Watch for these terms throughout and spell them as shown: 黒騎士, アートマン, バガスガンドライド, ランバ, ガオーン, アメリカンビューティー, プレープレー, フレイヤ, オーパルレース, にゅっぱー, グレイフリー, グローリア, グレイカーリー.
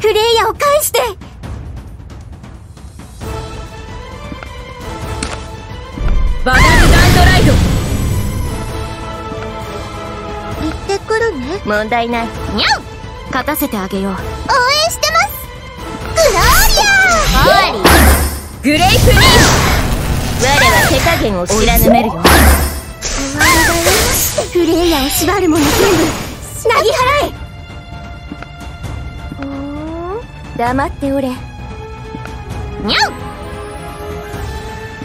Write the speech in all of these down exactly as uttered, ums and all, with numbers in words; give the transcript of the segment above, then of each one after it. フレイヤを返して。バガスガンドライド。行ってくるね。問題ない。にゃん。勝たせてあげよう。応援してます。グローリア。終わり。グレイフリー。我は手加減を知らぬめるよ。終わりだよ。フレイヤを縛るもの全部なぎ払え。うん黙っておれ。にゃん。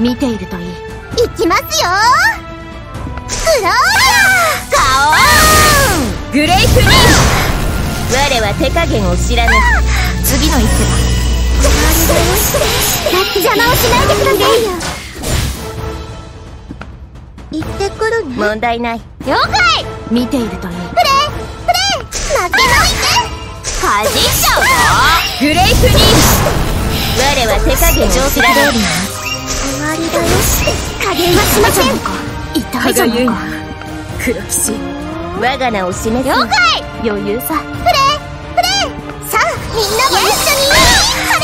見ているといい。いきますよー。グローリア。ガオーン。グレイフリー。我は手加減を知らぬ。次の一手だ。邪魔をしないでくださいよ。行ってくるね。問題ない。了解。見ているといい。プレープレー負けないで。かじっちゃうぞ。グレイフリー。我は手加減上手だろう。終わりだよ。加減はしません。痛いじゃないか。黒騎士。我が名を示す。了解。余裕さ。プレープレー。さあみんなも一緒に。晴れ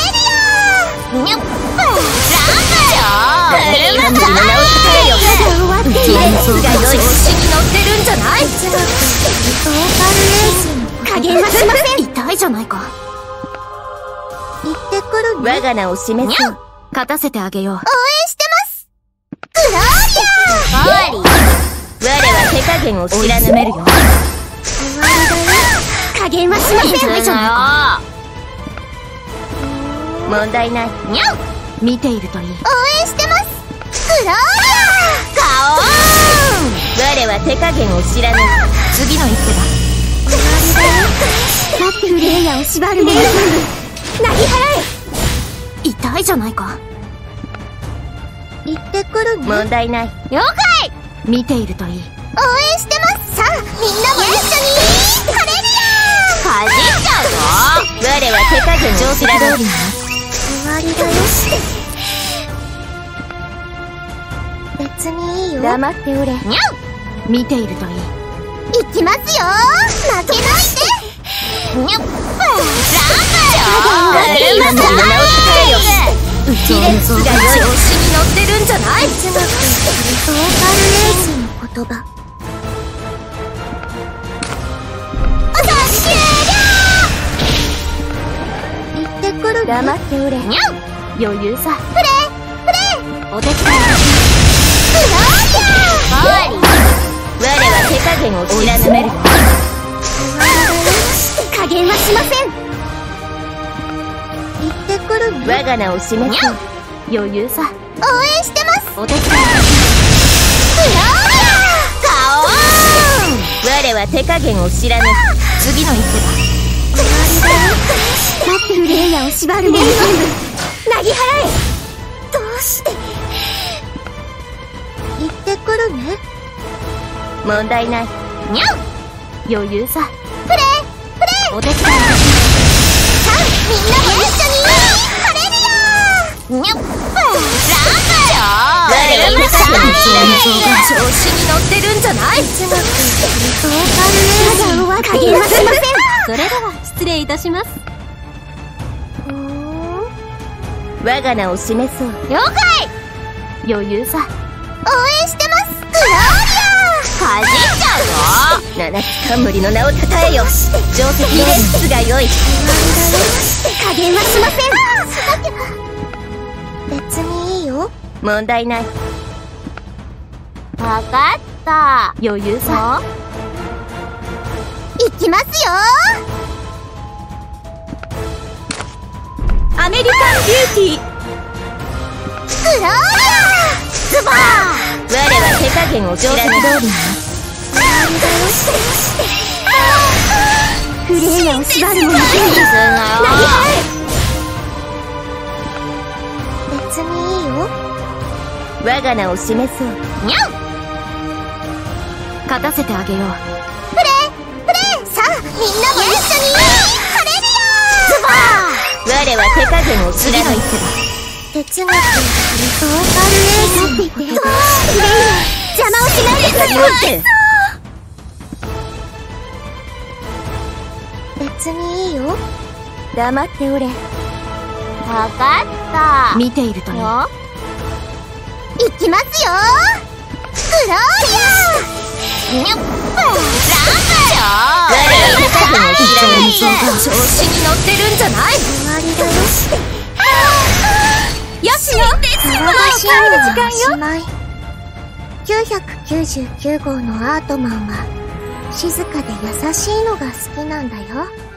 るよ。にゃっ。ランだよ。車の名を使えよ。レースが良い。調子に乗ってるんじゃない。オーパルレース。加減はしません。痛いじゃないか。行ってくるね。我が名を示す。勝たせてあげよう。応援してます。グローリア。終わり。我は手加減を知らぬめるよ。終わりだよ。加減はしません。痛いじゃないか。問題ない。にゃん。見ているといい。応援してます。グローリア。我は手加減を知らぬ。次の一手だ。終わりだよ。だってフレイヤーを縛るもの全部なぎ払え。痛いじゃないか。行ってくるね。問題ない。了解。見ているといい。応援してます。さあみんなも一緒に。晴れるよ。かじっちゃうぞ。我は手加減を知らぬ。終わりだよ。別にいいよ。黙っておれ。にゃん。見ているといい。いきますよ。負けないで。にゃん。ランだよ。車の名を使えよ。うちの調子に乗ってるんじゃない。オーパルレースの言葉。終了。行ってくるね。黙っておれ。にゃん。余裕さ。プレープレー。お手伝い。グローリア。終わり。我は手加減を知らぬめる。加減はしません。行ってくるね。我が名を示す。余裕さ。応援してます。お手伝い。グローリア。ガオーン。我は手加減を知らぬ。次の一手だ。終わりだよ。だってフレイヤーを縛るもの全部なぎ払え。どうして。行ってくるね。問題ない。にゃん。余裕さ。プレープレー。お手伝い。さあみんなも一緒に。晴れるよ。にゃん。ランだよ。我は手加減を知らぬ。調子に乗ってるんじゃない。オーパルレース。加減はしません。それでは失礼いたします。我が名を示そう。了解。余裕さ。応援してます。グローリア。かじっちゃうぞ。七つ冠の名をたたえよ。定石のレッスが良い。加減はしません。別にいいよ。問題ない。わかった。余裕さ。いきますよ。アメリカンビューティー。グローリア。ズボン。我は手加減を知らぬ。フレイヤーを縛るもの全部なぎ払え。別にいいよ。我が名を示そう。にゃん。勝たせてあげよう。プレープレー。さあみんなも一緒に。晴れるよ。ズボン。我は手加減を知らぬ。哲学。オーパルレース。邪魔をしないでください。別にいいよ。黙っておれ。分かった。見ているとね。行きますよー。グローリア。にゅっぱー。ランバよー。グレイカーリー。調子に乗ってるんじゃない？どうして？よしよ。おしまい。きゅうきゅうきゅう号のアートマンは静かで優しいのが好きなんだよ。